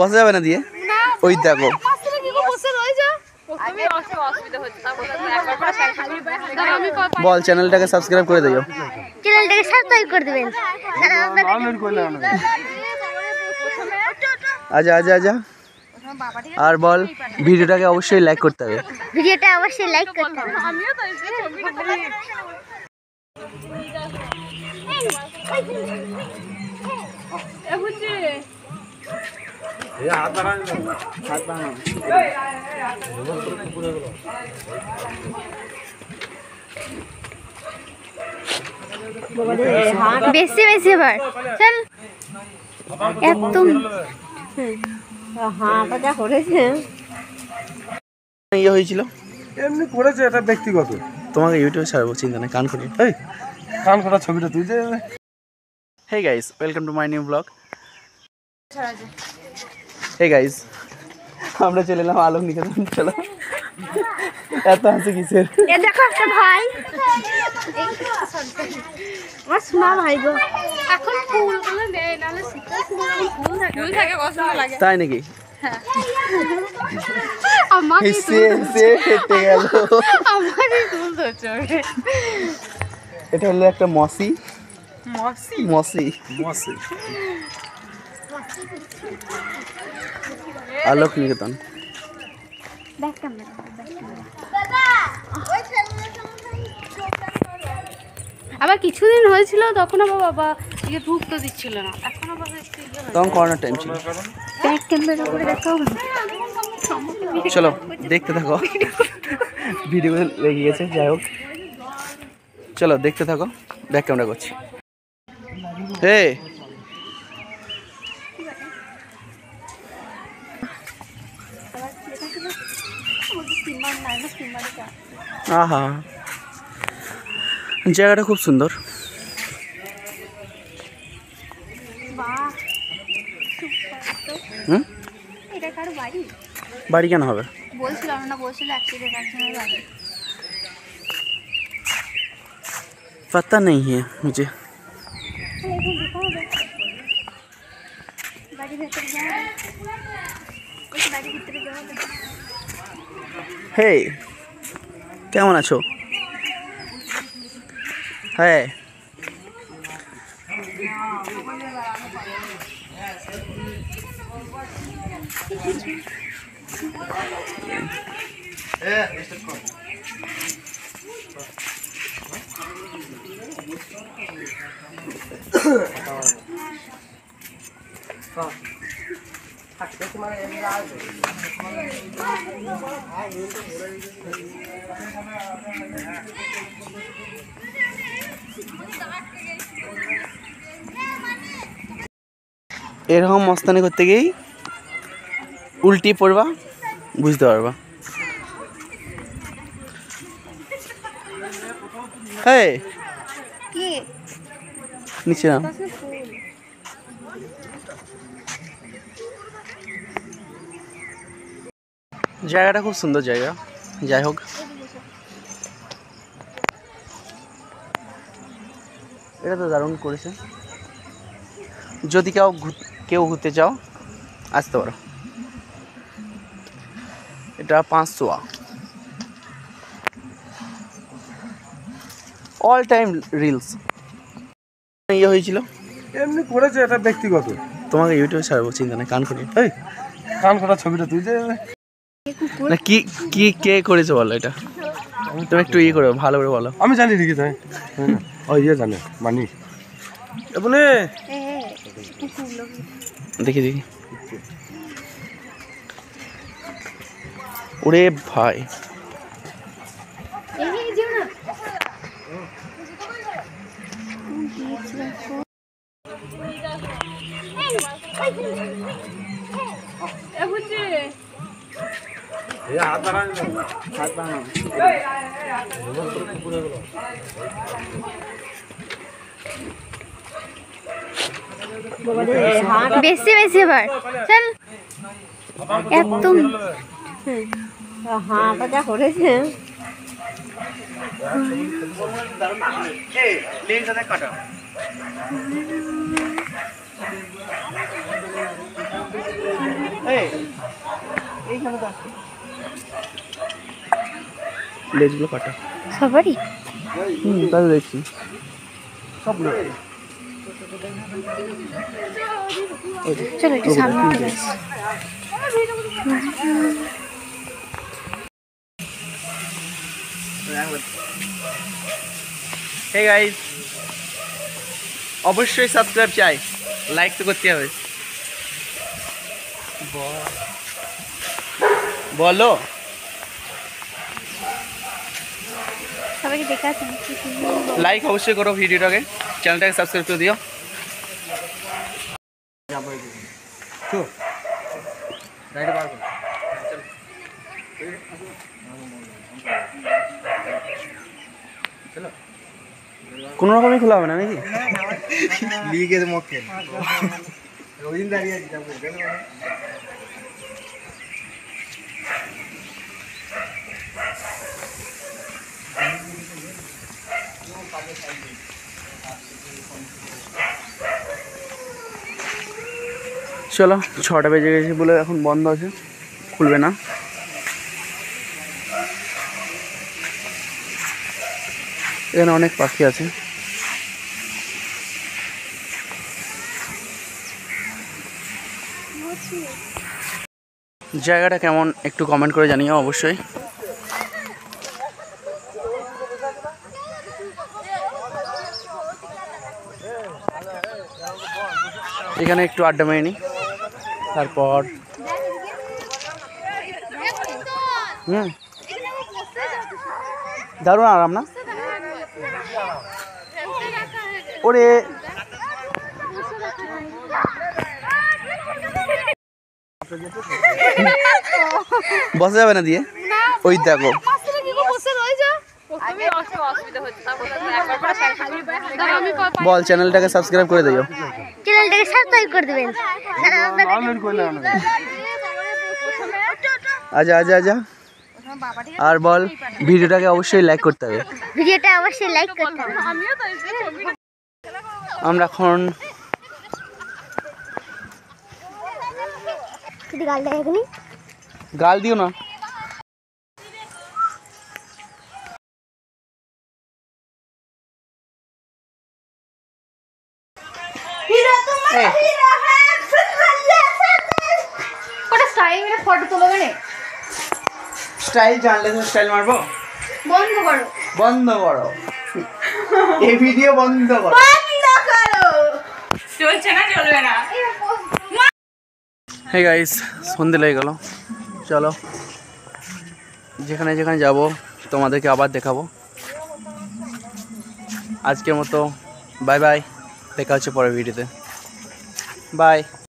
বসে যাবে না দিয়ে ওই দেখো বল চ্যানেলটাকে সাবস্ক্রাইব করে দিও চ্যানেলটাকে সাবস্ক্রাইব করে দিবেন আচ্ছা আচ্ছা আচ্ছা আর বল ভিডিওটাকে অবশ্যই লাইক করতে হবে ভিডিওটা অবশ্যই লাইক করতে হবে আমিও তো এই ছবি এ বুঝি हाथ बेसी बेसी बार चल हाँ पता ये होता व्यक्तिगत तुम्हें यूट्यूब छाड़ब चिंता नहीं कान खोटा छविटा तुझे hey guys welcome to my new blog Hey guys, আমরা চলে এলাম আলোক নিকেতন চলো এত হাসি কিসের এ দেখো একটা ভাই আমার মা ভাই গো এখন ফুলগুলো নেই নালে শীত ফুল থাকে কষ্ট লাগে তাই নাকি হ্যাঁ আমার সে সে কেটে গেল আমারই ফুল ধরে এটা হলো একটা মসি মসি মসি মসি आलोक निकेतन আবার কিছুদিন হয়েছিল তখন আমার বাবা ইয়ে ঢুকতে দিছিল না এখন আবার একটু তখন কর্নার টাইম ছিল ব্যাক ক্যামেরা করে দেখাও চলো দেখতে থাকো ভিডিও লেগে গেছে যাই হোক চলো দেখতে থাকো ব্যাক ক্যামেরা করছি হে জায়গাটা খুব সুন্দর বাড়ি কেন হবে পাতা নেই মুঝে হে কেমন আছো হ্যাঁ এরকম মস্তানি করতে গিয়েই উল্টি পড়বা বুঝতে পারবা হ্যাঁ নিচে নাম জায়গাটা খুব সুন্দর জায়গা যাই হোক এটা তো দারুণ করেছে যদি কেউ ঘুরতে চাও আসতে পারো এটা 500 অল টাইম রিলস ইয়ে হয়েছিল এমনি করেছে এটা ব্যক্তিগত তোমাকে ইউটিউবে ছাড়বো চিন্তা নেই কান খোটা কান খোটা ছবিটা তুই যে না কি কি কে করেছে বলো এটা তুমি একটু ইয়ে করো ভালো করে বলো আমি জানি নাকি তাই ও ইয়ে জানে মানি বলে দেখি দেখি ওরে ভাই বেশি বেশি বার চল একদম হ্যাঁ পড়া করেছে এই লেন্সটা কাটা লেজগুলো কাটা সবারই তাই দেখছি সব না চলো একটু সামনে গেছি Hey guys অবশ্যই সাবস্ক্রাইব চাই লাইক তো করতে হবে বলো সবাইকে দেখাচ্ছেন লাইক অবশ্যই করো ভিডিওটাকে চ্যানেলটাকে সাবস্ক্রাইব করে দিও যাবো তো রাইট বার করো চলো কোন রকমই খোলা হবে না নাকি লিগের মক্কেল রোজিন দাঁড়িয়ে আছে যাবো চলো 6টা বেজে গেছে বলে এখন বন্ধ আছে খুলবে না এখানে অনেক পাখি আছে জায়গাটা কেমন একটু কমেন্ট করে জানিও অবশ্যই এখানে একটু আড্ডা মেরে নি তারপর দারুণ আরাম না ওরে বসে যাবে না দিয়ে ওই দেখো বল চ্যানেলটাকে সাবস্ক্রাইব করে দিও চ্যানেলটাকে সাবস্ক্রাইব করে দিবেন আচ্ছা আচ্ছা আচ্ছা আর বল ভিডিওটাকে অবশ্যই লাইক করতে হবে ভিডিওটা অবশ্যই লাইক করতে হবে আমিও তো এই ছবি আমরা এখন গাল দিও না স্টাইল জানলে তো স্টাইল মারবো বন্ধ করো এই ভিডিও বন্ধ করো চলছে না চলবে না হে গাইস সন্ধ্যে লেগে গেল চলো যেখানে যেখানে যাব তোমাদেরকে আবার দেখাবো আজকের মতো বাই বাই দেখা হচ্ছে পরের ভিডিওতে বাই